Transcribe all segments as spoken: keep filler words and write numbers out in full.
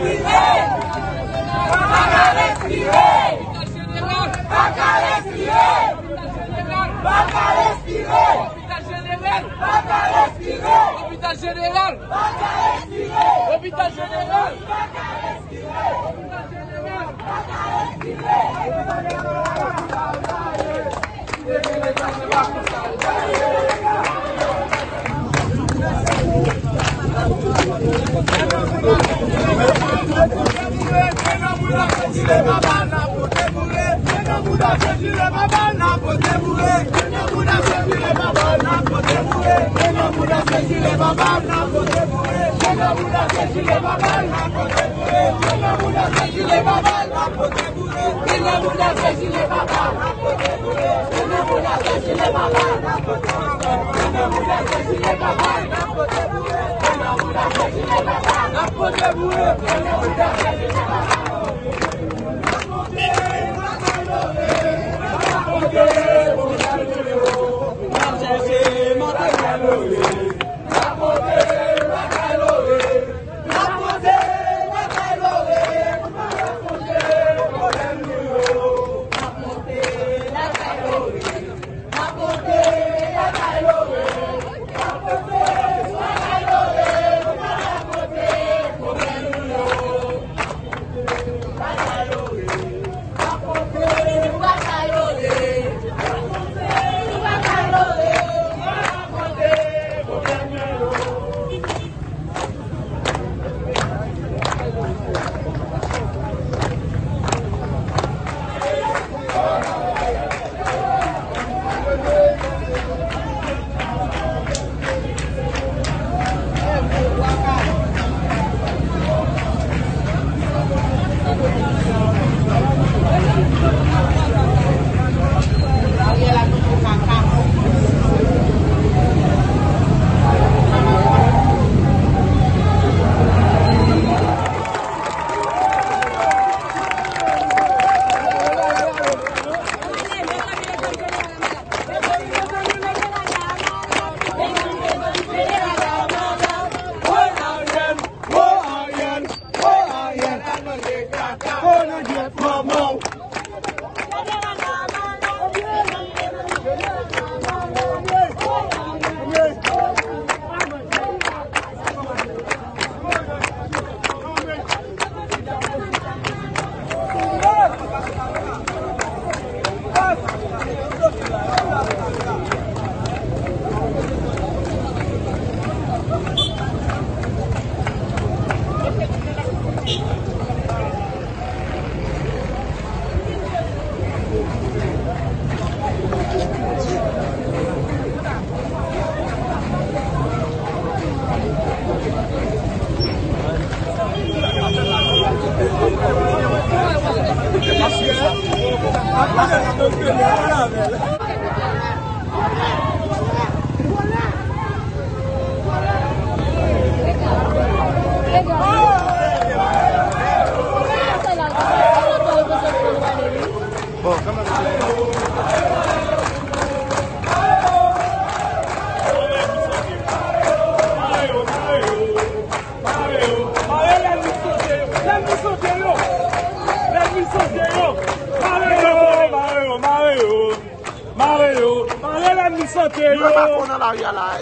Hôpital général, hôpital général,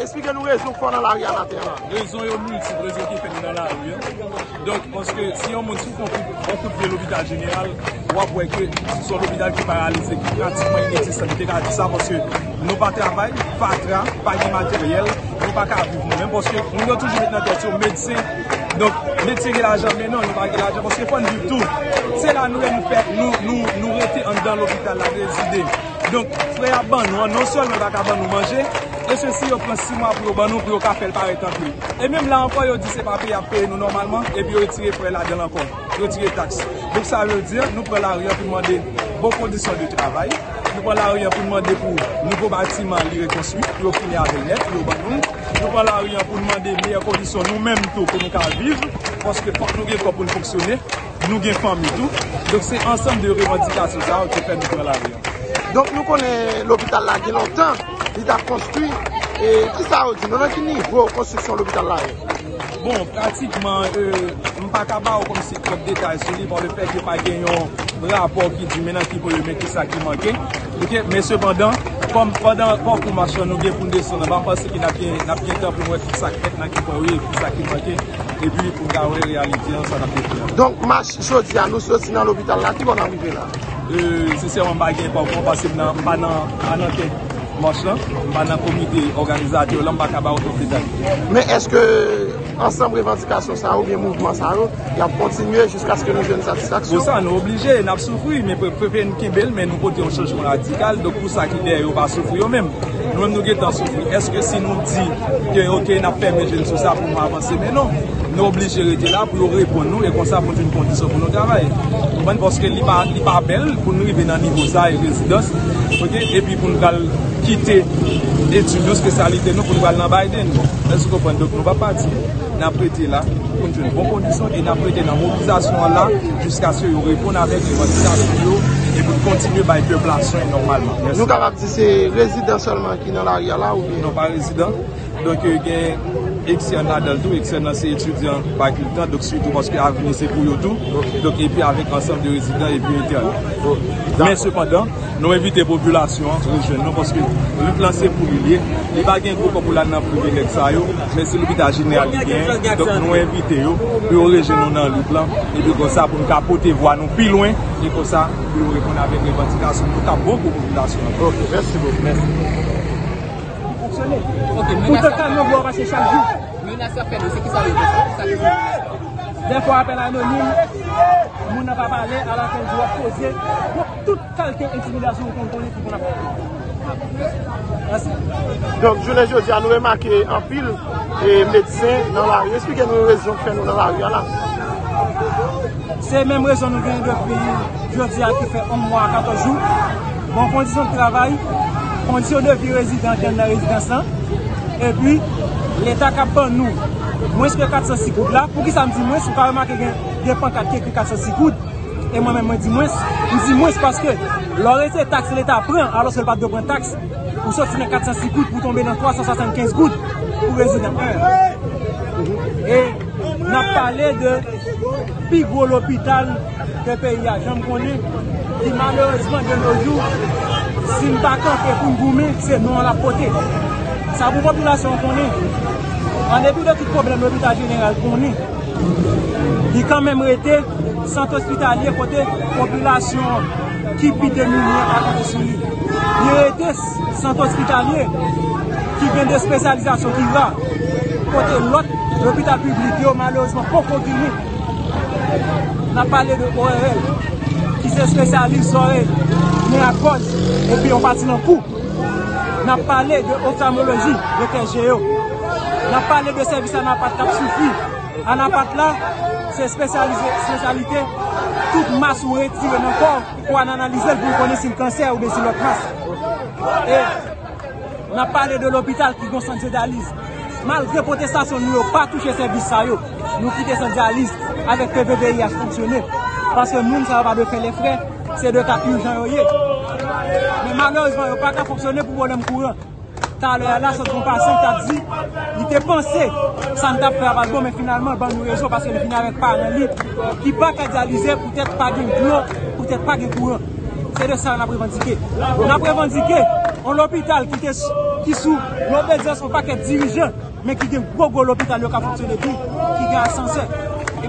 expliquez-nous les raisons qu'on a la rue à la terre. Les raisons multiples, les raisons qui font dans la rue. Donc, parce que si on monte sous l'hôpital général, on voit que ce soit l'hôpital qui est paralysé, qui pratiquement inexistant. Je dirais ça parce que nous pas travail, pas train, pas de matériel, nous pas qu'à vivre nous-mêmes. Parce que nous avons toujours maintenant attention aux médecins. Donc, médecins qui l'argent, mais non, nous pas l'argent parce qu'il faut vivre tout. C'est là nous nous faire, nous nous nous rester dans l'hôpital, la idées. Donc, frère, bon, non seulement nous pas nous manger. Et ceci, on prend six mois pour nous, pour faire le pareil tant que. Et même là encore, on dit que ce n'est pas payé à payer nous normalement, et puis on retire près là dedans encore, on retire taxe. Donc ça veut dire, nous prenons l'arrière pour demander bonnes conditions de travail, nous prenons l'arrière pour demander pour nouveaux bâtiments reconstruits, pour finir avec net, pour nous. Nous prenons l'arrière pour demander meilleures conditions nous-mêmes tout pour nous vivre, parce que pour nous pour nous fonctionner, nous gagnons famille tout. Donc c'est ensemble de revendications qui fait nous prendre l'arrière. Donc nous connaissons l'hôpital là qui longtemps. Il a construit et qui ça a dit, nous avons fini pour construction de l'hôpital là. Bon, pratiquement, euh, je ne pas capable comme si trop de détails sur lui par le fait qu'il n'y a pas gagné un rapport qui dit maintenant qu'il faut le mettre ça qui manquait. Okay? Mais cependant, comme pendant la promotion, nous avons descendu, je pense qu'il n'y a pas de temps pour moi tout ça qui manquait et puis pour garder la réalité, ça n'a pas été. Donc, match aujourd'hui, nous sommes dans l'hôpital là, qui va arriver là? Si c'est un bagage, par contre, parce que nous sommes en enquête. Marche là, dans le comité organisateur, là, on. Mais est-ce que, ensemble, revendication, ça, ou bien mouvement, ça, il a continué jusqu'à ce que nous ayons une satisfaction? Pour ça, nous sommes obligés, nous avons souffert, mais pour préférer une belle, mais nous portons un changement radical, donc pour ça, qui est, nous va souffrir nous-mêmes. Nous-mêmes, nous avons souffert. Est-ce que si nous disons que, ok, nous avons fait mes jeunes sur ça pour nous avancer, mais non, nous sommes obligés de rester là pour répondre nous et comme ça, pour une condition pour nous travailler. Parce que ce n'est pas belle pour nous arriver dans le niveau ça et résidence, et puis pour nous quitter l'étude, ce que ça a été nous pour nous aller dans Biden. Est-ce que vous comprenez? Donc nous ne va pas dire, nous avons prêté là, pour une bonne condition, et nous avons prêté dans la mobilisation là, jusqu'à ce que nous répondons avec les mobilisations et pour continuer à être placés normalement. Nous avons dit que c'est résident seulement qui est dans l'arrière là ou bien? Non, pas résident. Donc, il y a excellent dans tout, excellent c'est étudiant facultant, donc surtout parce que l'avenir c'est pour tout, donc et puis avec ensemble de résidents et puis interne. Mais cependant, nous invitons la population, les jeunes, parce que le plan c'est pour lui, il n'y a pas de groupe pour l'année privée, mais c'est l'hôpital général qui vient, donc nous invitons pour rejoindre dans le plan, et puis comme ça pour nous capoter, voir nous plus loin, et comme ça pour nous répondre avec les revendications, nous avons beaucoup de population. Ok, merci beaucoup. Merci. Pour ce camion doit passer chaque jour. Menace à faire, c'est qui ça le fait. Des fois, appel anonyme, nous n'avons pas parlé alors qu'on doit poser pour toute qualité d'intimidation qu'on connaît pour la faire. Donc, je l'ai dit à nous remarquer en pile et médecins dans la rue. Expliquez-nous les raisons que nous dans la rue là. C'est même raison nous venons depuis jeudi à qui fait un mois, quatorze jours. Bon, condition de travail. Condition de vie résident dans la résidence là. Et puis, l'État qui a pris nous, moins que quatre cent six gouttes là, pour qui ça me dit moins, je ne peux pas remarquer qu'il y a des pancartes qui écrit quatre cent six gouttes. Et moi-même, je dis moins, je dis moins parce que l'orité taxe l'État prend, alors c'est le pas de prendre taxe, pour sortir dans quatre cent six gouttes, pour tomber dans trois cent soixante-quinze gouttes pour résident un. Et on a parlé de plus gros l'hôpital de pays. J'en connais, qui malheureusement de nos jours, si nous avons pour nous, c'est nous à la portée. Ça pour la population qu'on est. En dépit de tout problème, l'hôpital général qu'on est, il quand même été centre hospitalier côté population qui pite de à côté sur lui. Il a été centre hospitalier qui vient de spécialisation qui va. Côté l'autre, l'hôpital public, malheureusement, pour continuer. On a parlé de O R L qui se spécialise sur elle. Mais à cause, et puis on partit dans le coup. On a parlé de ophtalmologie, de T G O. On a parlé de service à Napat qui a suffi. À Napat là, c'est spécialité. Toute masse ou retirée dans le corps pour analyser pour connaître si le cancer ou bien si l'autre masse. Et on a parlé de l'hôpital qui concentre la dialyse. Malgré protestation, nous n'avons pas touché service à eux. Nous quittons la dialyse avec P V V I H fonctionné. Parce que nous ne savons pas de faire les frais. C'est de cas urgent. Mais malheureusement, il n'y a pas qu'à fonctionner pour le courant. Tout à l'heure, là, c'est ton patient qui a dit, il était pensé, ça ne t'a pas fait bon, mais finalement, il nous réseau parce qu'il finit avec pas un lit, qui n'a pas qu'à dialyser, peut-être pas de courant, peut-être pas de courant. C'est de ça qu'on a revendiqué. On a revendiqué un hôpital qui était sous l'obédience, un paquet de dirigeants, mais qui est un gros gros hôpital qui a fonctionné, qui a ascenseur. Et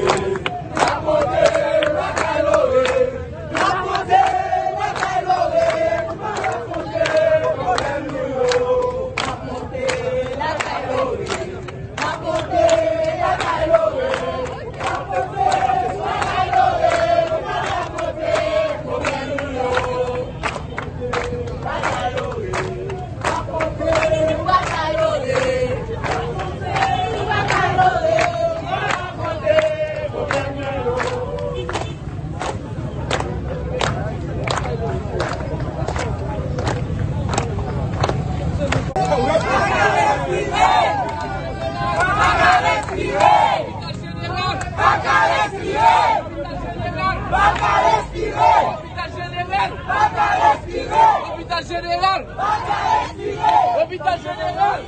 you. général, hôpital général, hôpital général.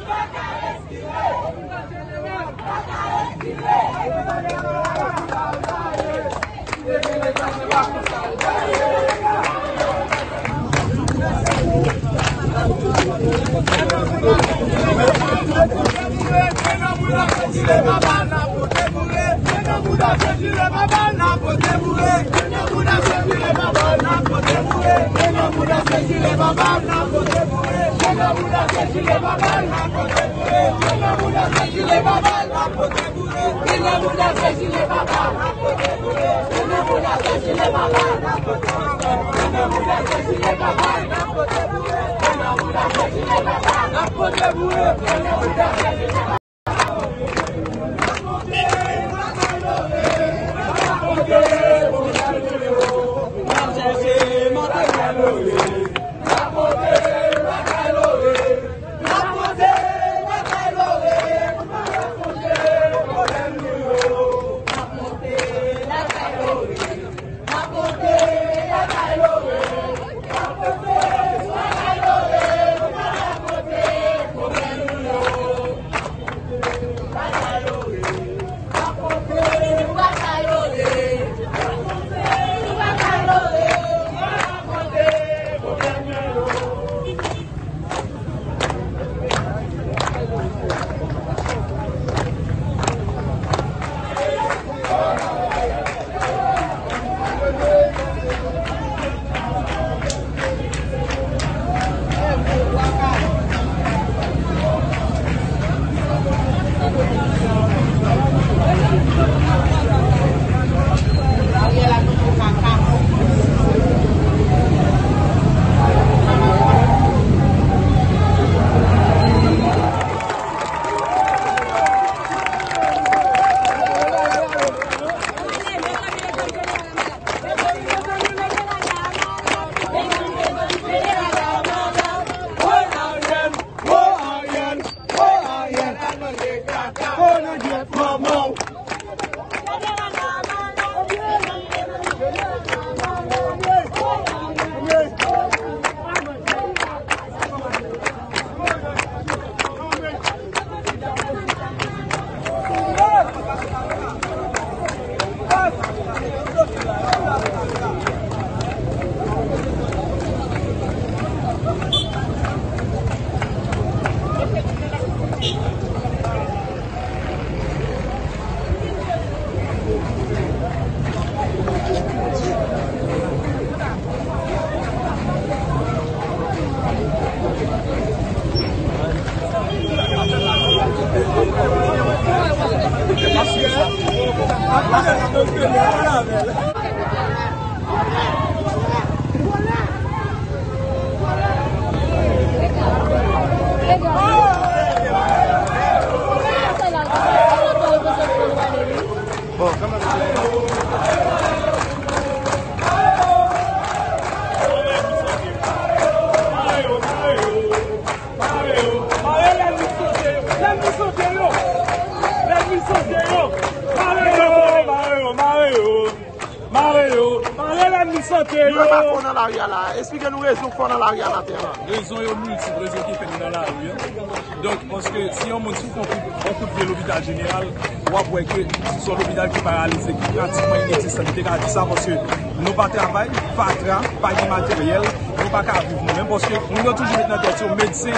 Expliquez-nous les raisons qu'on a dans l'arrière à la terre. Les raisons multiples, les raisons qui font dans la rue. Donc, parce que si on monte sous l'hôpital général, on voit que ce sont l'hôpital qui est paralysé, qui pratiquement inexistant. Je vais dire ça parce que nous pas travail, pas train, pas de matériel, nous pas qu'à vivre nous-mêmes. Parce que nous avons toujours maintenant question médecin.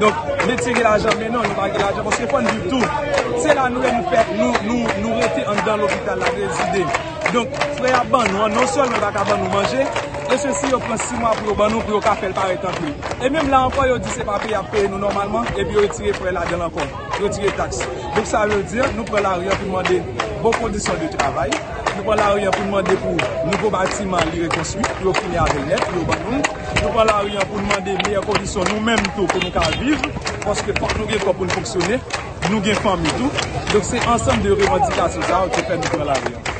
Donc, médecin qui l'argent, mais non, nous pas de l'argent. Parce qu'il faut vivre tout. C'est là nous nous faire, nous, nous, nous rester dans l'hôpital, la résider. Donc, frère, nous, non seulement nous pas nous manger, et ceci, on prend six mois pour nous, pour faire par exemple. Et même là encore, on dit que c'est pas payé à payer nous normalement, et puis on retire pour la dedans encore, on retire taxe. Donc ça veut dire, nous prenons l'arrière pour demander bonnes conditions de travail, nous prenons l'arrière pour demander pour nouveaux bâtiments reconstruits, pour finir avec net, pour nous. Nous prenons l'arrière pour demander meilleures conditions nous-mêmes tout pour nous vivre, parce que pour nous pour nous fonctionner, nous avons famille tout. Donc c'est ensemble de revendications qui permettent de prendre l'arrière.